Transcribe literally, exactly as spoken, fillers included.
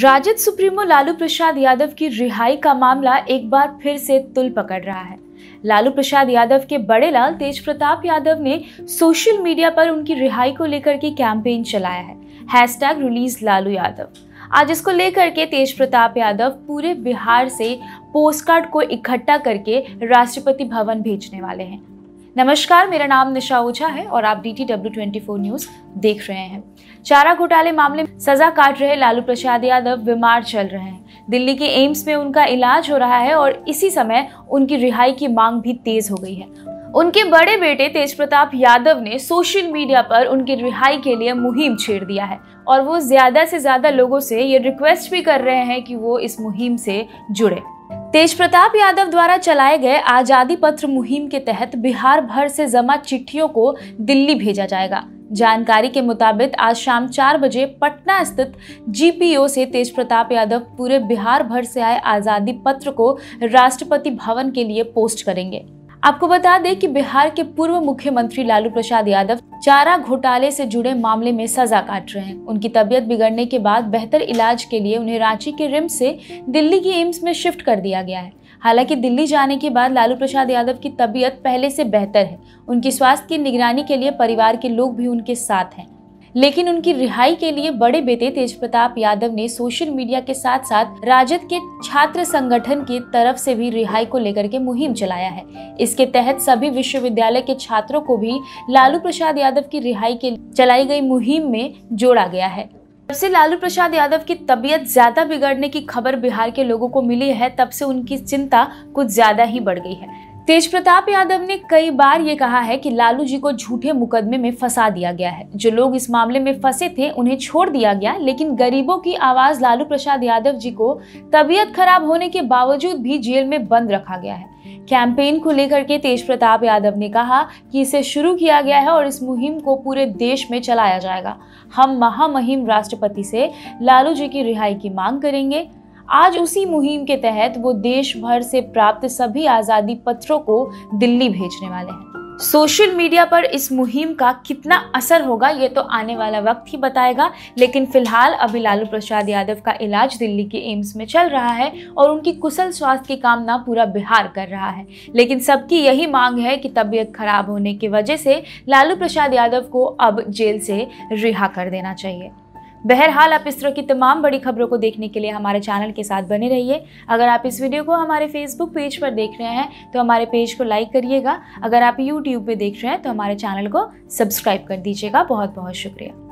Rajad supremo Lalu Prasad Yadav की रिहाई का मामला एक बार फिर से तुल पकड़ रहा है। लालू प्रसाद यादव के बड़े लाल तेज प्रताप यादव ने सोशल मीडिया पर उनकी रिहाई को लेकर के कैंपेन चलाया है, हैशटैग रिलीज लालू यादव। आज इसको लेकर के तेज प्रताप यादव पूरे बिहार से पोस्टकार्ड को इकट्ठा करके राष्ट्रपति भवन भेजने वाले हैं। नमस्कार, मेरा नाम निशा ऊझा है और आप D T W twenty four news देख रहे हैं। चारा घोटाले मामले में सजा काट रहे लालू प्रसाद यादव बीमार चल रहे हैं। दिल्ली के एम्स में उनका इलाज हो रहा है और इसी समय उनकी रिहाई की मांग भी तेज हो गई है। उनके बड़े बेटे तेज प्रताप यादव ने सोशल मीडिया पर उनकी रिहाई के लिए मुहिम छेड़ दिया है और वो ज्यादा से ज्यादा लोगों से ये रिक्वेस्ट भी कर रहे हैं कि वो इस मुहिम से जुड़े। तेज प्रताप यादव द्वारा चलाए गए आजादी पत्र मुहिम के तहत बिहार भर से जमा चिट्ठियों को दिल्ली भेजा जाएगा। जानकारी के मुताबिक आज शाम चार बजे पटना स्थित जी पी ओ से तेज प्रताप यादव पूरे बिहार भर से आए आजादी पत्र को राष्ट्रपति भवन के लिए पोस्ट करेंगे। आपको बता दें कि बिहार के पूर्व मुख्यमंत्री लालू प्रसाद यादव चारा घोटाले से जुड़े मामले में सजा काट रहे हैं। उनकी तबीयत बिगड़ने के बाद बेहतर इलाज के लिए उन्हें रांची के रिम्स से दिल्ली के एम्स में शिफ्ट कर दिया गया है। हालांकि दिल्ली जाने के बाद लालू प्रसाद यादव की तबीयत पहले से बेहतर है। उनके स्वास्थ्य की निगरानी के लिए परिवार के लोग भी उनके साथ हैं, लेकिन उनकी रिहाई के लिए बड़े बेटे तेज प्रताप यादव ने सोशल मीडिया के साथ साथ राजद के छात्र संगठन की तरफ से भी रिहाई को लेकर के मुहिम चलाया है। इसके तहत सभी विश्वविद्यालय के छात्रों को भी लालू प्रसाद यादव की रिहाई के चलाई गई मुहिम में जोड़ा गया है। जब से लालू प्रसाद यादव की तबीयत ज्यादा बिगड़ने की खबर बिहार के लोगों को मिली है, तब से उनकी चिंता कुछ ज्यादा ही बढ़ गई है। तेज प्रताप यादव ने कई बार ये कहा है कि लालू जी को झूठे मुकदमे में फंसा दिया गया है। जो लोग इस मामले में फंसे थे उन्हें छोड़ दिया गया, लेकिन गरीबों की आवाज लालू प्रसाद यादव जी को तबीयत खराब होने के बावजूद भी जेल में बंद रखा गया है। कैंपेन को लेकर के तेज प्रताप यादव ने कहा कि इसे शुरू किया गया है और इस मुहिम को पूरे देश में चलाया जाएगा। हम महामहिम राष्ट्रपति से लालू जी की रिहाई की मांग करेंगे। आज उसी मुहिम के तहत वो देश भर से प्राप्त सभी आजादी पत्रों को दिल्ली भेजने वाले हैं। सोशल मीडिया पर इस मुहिम का कितना असर होगा ये तो आने वाला वक्त ही बताएगा, लेकिन फिलहाल अभी लालू प्रसाद यादव का इलाज दिल्ली के एम्स में चल रहा है और उनकी कुशल स्वास्थ्य की कामना पूरा बिहार कर रहा है। लेकिन सबकी यही मांग है कि तबीयत खराब होने की वजह से लालू प्रसाद यादव को अब जेल से रिहा कर देना चाहिए। बहरहाल, आप इस तरह की तमाम बड़ी खबरों को देखने के लिए हमारे चैनल के साथ बने रहिए। अगर आप इस वीडियो को हमारे फेसबुक पेज पर देख रहे हैं तो हमारे पेज को लाइक करिएगा। अगर आप यूट्यूब पे देख रहे हैं तो हमारे चैनल को सब्सक्राइब कर दीजिएगा। बहुत बहुत शुक्रिया।